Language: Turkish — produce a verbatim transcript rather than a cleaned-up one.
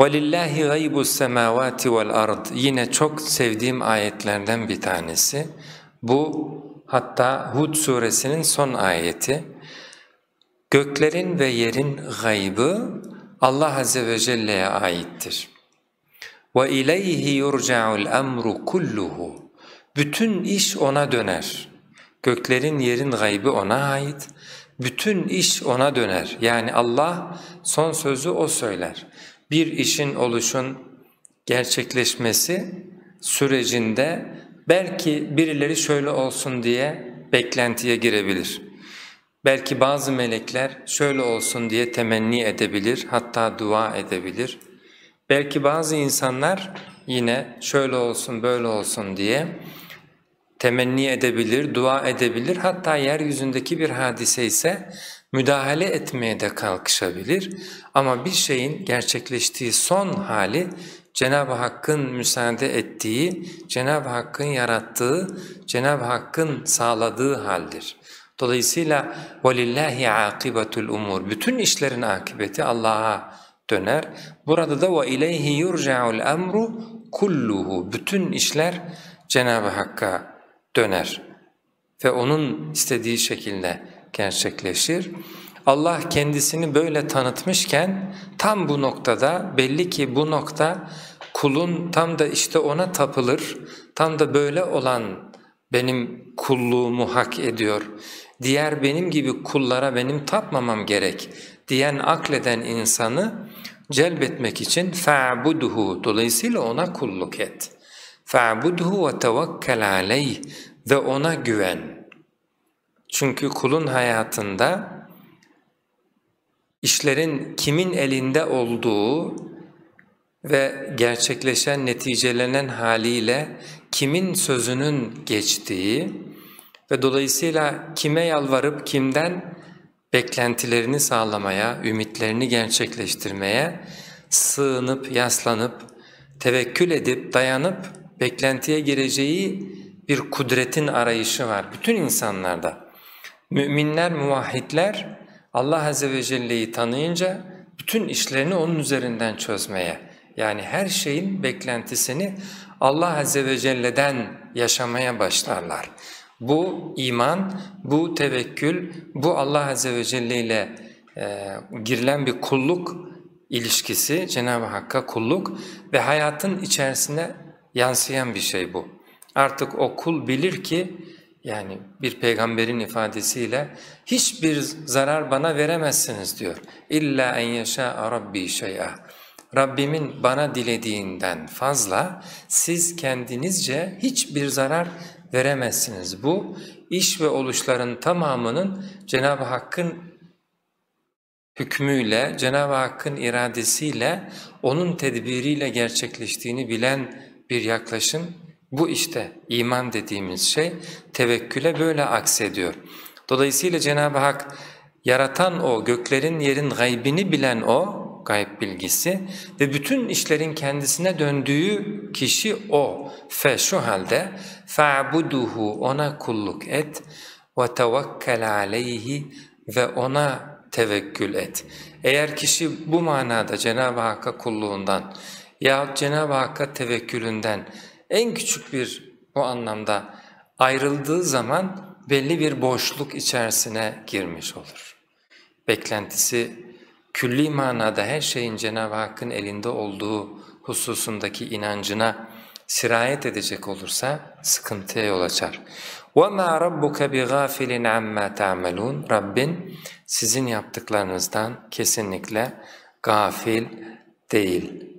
وَلِلَّهِ غَيْبُ السَّمَاوَاتِ وَالْاَرْضِ Yine çok sevdiğim ayetlerden bir tanesi. Bu hatta Hud suresinin son ayeti. Göklerin ve yerin gaybı Allah Azze ve Celle'ye aittir. وَاِلَيْهِ يُرْجَعُ الْاَمْرُ كُلُّهُ Bütün iş O'na döner. Göklerin, yerin gaybı O'na ait. Bütün iş O'na döner. Yani Allah son sözü O söyler. Bir işin oluşun gerçekleşmesi sürecinde belki birileri şöyle olsun diye beklentiye girebilir. Belki bazı melekler şöyle olsun diye temenni edebilir, hatta dua edebilir. Belki bazı insanlar yine şöyle olsun, böyle olsun diye temenni edebilir, dua edebilir. Hatta yeryüzündeki bir hadise ise müdahale etmeye de kalkışabilir. Ama bir şeyin gerçekleştiği son hali Cenab-ı Hakk'ın müsaade ettiği, Cenab-ı Hakk'ın yarattığı, Cenab-ı Hakk'ın sağladığı haldir. Dolayısıyla وَلِلَّهِ عَاقِبَةُ الْاُمُورِ Bütün işlerin akıbeti Allah'a döner. Burada da وَاِلَيْهِ يُرْجَعُ الْاَمْرُ كُلُّهُ Bütün işler Cenab-ı Hakk'a döner ve O'nun istediği şekilde gerçekleşir. Allah kendisini böyle tanıtmışken tam bu noktada belli ki bu nokta kulun tam da işte ona tapılır, tam da böyle olan benim kulluğumu hak ediyor, diğer benim gibi kullara benim tapmamam gerek diyen akleden insanı celbetmek için فَاعْبُدْهُ Dolayısıyla ona kulluk et. فَاعْبُدْهُ وَتَوَكَّلْ عَلَيْهِ Ve ona güven. Çünkü kulun hayatında İşlerin kimin elinde olduğu ve gerçekleşen, neticelenen haliyle kimin sözünün geçtiği ve dolayısıyla kime yalvarıp kimden beklentilerini sağlamaya, ümitlerini gerçekleştirmeye sığınıp, yaslanıp, tevekkül edip, dayanıp beklentiye gireceği bir kudretin arayışı var bütün insanlarda. Müminler, muvahhidler Allah Azze ve Celle'yi tanıyınca bütün işlerini onun üzerinden çözmeye, yani her şeyin beklentisini Allah Azze ve Celle'den yaşamaya başlarlar. Bu iman, bu tevekkül, bu Allah Azze ve Celle ile e, girilen bir kulluk ilişkisi, Cenab-ı Hakk'a kulluk ve hayatın içerisine yansıyan bir şey bu. Artık o kul bilir ki, yani bir peygamberin ifadesiyle hiçbir zarar bana veremezsiniz diyor. İlla en yaşa Rabbi şey'a. Rabbimin bana dilediğinden fazla siz kendinizce hiçbir zarar veremezsiniz. Bu iş ve oluşların tamamının Cenab-ı Hakk'ın hükmüyle, Cenab-ı Hakk'ın iradesiyle, onun tedbiriyle gerçekleştiğini bilen bir yaklaşım. Bu işte iman dediğimiz şey tevekküle böyle aksediyor. Dolayısıyla Cenab-ı Hak yaratan O, göklerin yerin gaybini bilen O, gayb bilgisi ve bütün işlerin kendisine döndüğü kişi O. Fe şu halde فَاعْبُدُهُ O'na kulluk et وَتَوَكَّلْ عَلَيْهِ Ve O'na tevekkül et. Eğer kişi bu manada Cenab-ı Hakk'a kulluğundan yahut Cenab-ı Hakk'a tevekkülünden en küçük bir o anlamda ayrıldığı zaman belli bir boşluk içerisine girmiş olur. Beklentisi külli manada her şeyin Cenab-ı Hakk'ın elinde olduğu hususundaki inancına sirayet edecek olursa sıkıntıya yol açar. وَمَا رَبُّكَ بِغَافِلٍ عَمَّا تَعْمَلُونَ Rabbin sizin yaptıklarınızdan kesinlikle gafil değil.